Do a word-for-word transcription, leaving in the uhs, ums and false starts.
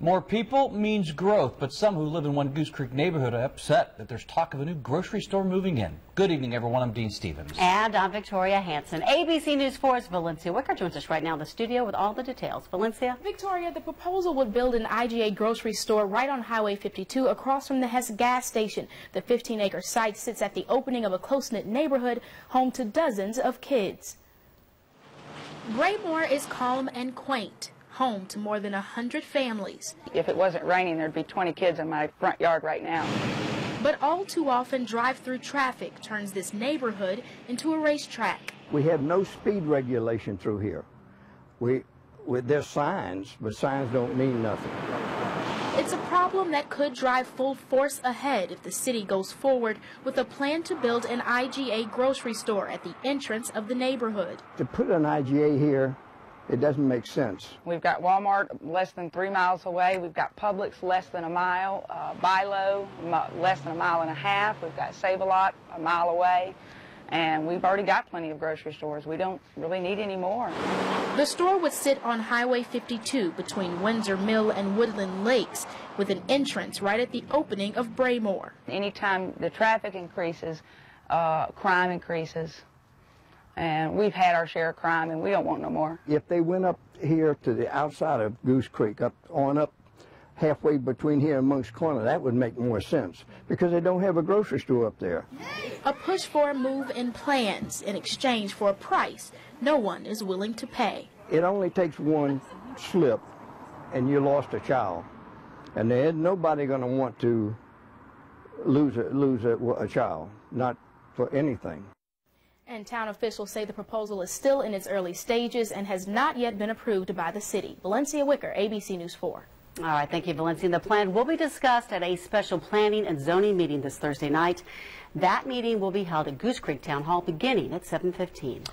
More people means growth, but some who live in one Goose Creek neighborhood are upset that there's talk of a new grocery store moving in. Good evening, everyone. I'm Dean Stevens. And I'm Victoria Hansen. A B C News four's Valencia Wicker joins us right now in the studio with all the details. Valencia? Victoria, the proposal would build an I G A grocery store right on Highway fifty-two across from the Hess gas station. The fifteen acre site sits at the opening of a close-knit neighborhood home to dozens of kids. Braemoor is calm and quaint, home to more than one hundred families. If it wasn't raining, there'd be twenty kids in my front yard right now. But all too often, drive-through traffic turns this neighborhood into a racetrack. We have no speed regulation through here. We, we, there's signs, but signs don't mean nothing. It's a problem that could drive full force ahead if the city goes forward with a plan to build an I G A grocery store at the entrance of the neighborhood. To put an I G A here, it doesn't make sense. We've got Walmart less than three miles away. We've got Publix less than a mile, uh, Bilo less than a mile and a half. We've got Save-A-Lot a mile away. And we've already got plenty of grocery stores. We don't really need any more. The store would sit on Highway fifty-two between Windsor Mill and Woodland Lakes, with an entrance right at the opening of Braemoor. Anytime the traffic increases, uh, crime increases. And we've had our share of crime, and we don't want no more. If they went up here to the outside of Goose Creek, up on up halfway between here and Monk's Corner, that would make more sense, because they don't have a grocery store up there. A push for a move in plans in exchange for a price no one is willing to pay. It only takes one slip, and you lost a child. And there's nobody going to want to lose a, lose a, a child, not for anything. And town officials say the proposal is still in its early stages and has not yet been approved by the city. Valencia Wicker, A B C News four. All right, thank you, Valencia. The plan will be discussed at a special planning and zoning meeting this Thursday night. That meeting will be held at Goose Creek Town Hall beginning at seven fifteen.